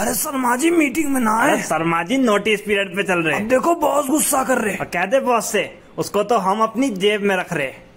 अरे शर्मा जी मीटिंग में ना आए। शर्मा जी नोटिस पीरियड पे चल रहे हैं। देखो बॉस गुस्सा कर रहे हैं। कहते बॉस से उसको तो हम अपनी जेब में रख रहे हैं।